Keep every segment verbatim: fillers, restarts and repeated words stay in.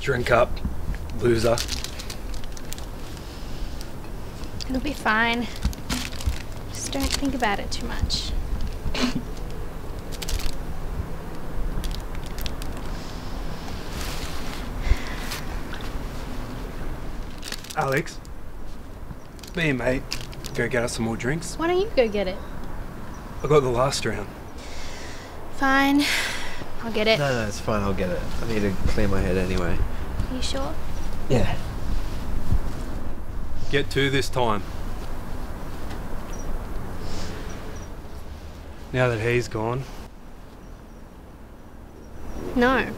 Drink up, loser. It'll be fine. Just don't think about it too much. Alex, me and mate, go get us some more drinks. Why don't you go get it? I got the last round. Fine. I'll get it. No, no, it's fine. I'll get it. I need to clear my head anyway. Are you sure? Yeah. Get two this time. Now that he's gone. No.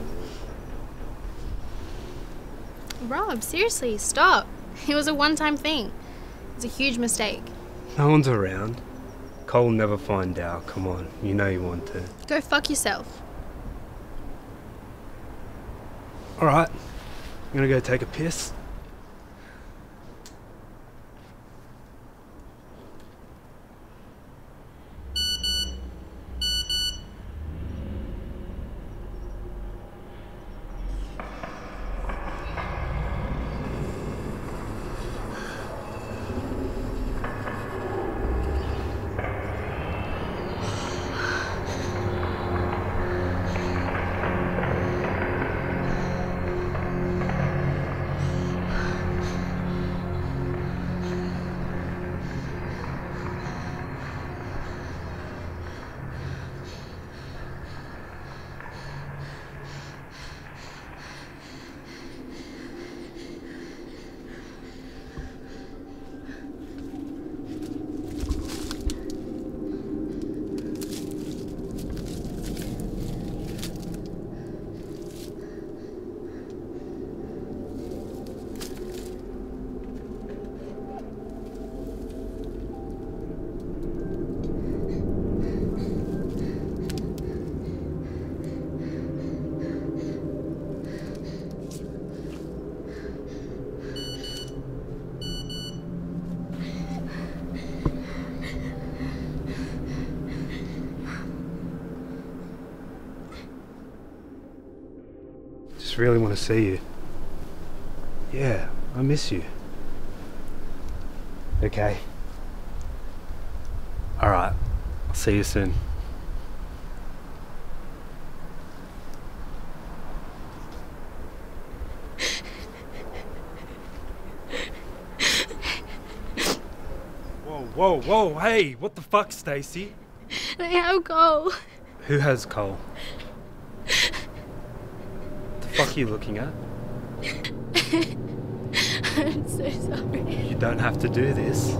Rob, seriously, stop. It was a one-time thing. It was a huge mistake. No one's around. Cole'll never find out. Come on, you know you want to. Go fuck yourself. Alright, I'm gonna go take a piss. I really want to see you. Yeah, I miss you. Okay. Alright, I'll see you soon. Whoa, whoa, whoa, hey, what the fuck, Stacy? They have Cole. Who has Cole? What are you looking at? I'm so sorry. You don't have to do this.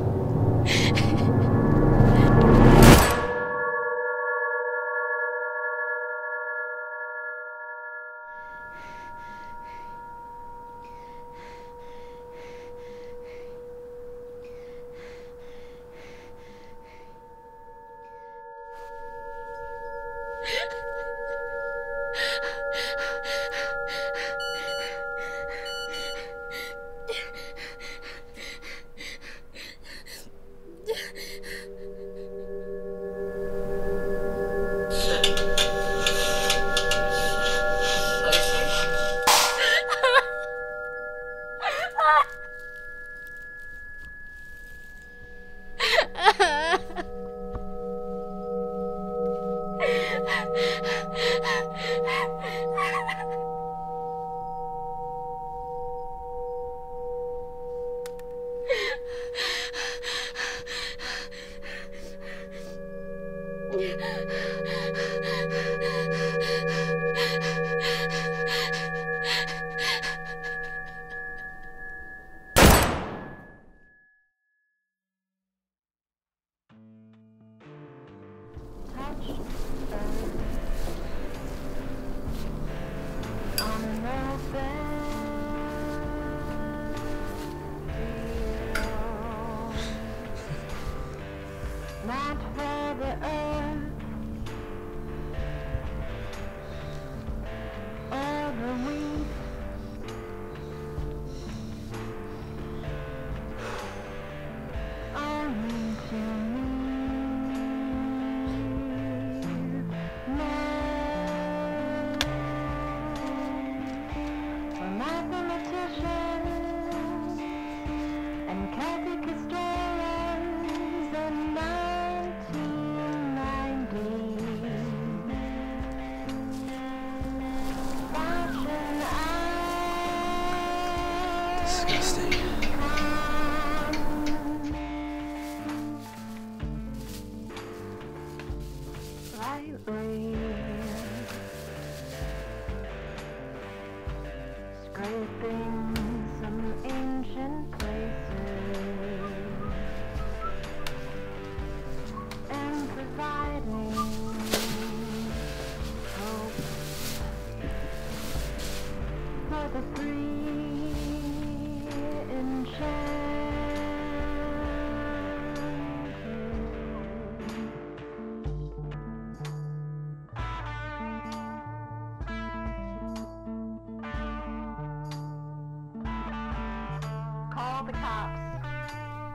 Call the cops,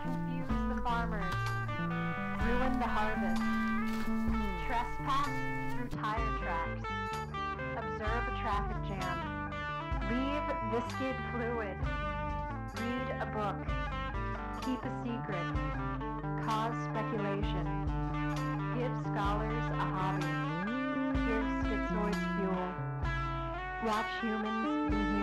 confuse the farmers, ruin the harvest, trespass through tire tracks, observe a traffic jam, leave viscid fluid, read a book, keep a secret, cause speculation, give scholars a hobby, give schizoid fuel, watch humans be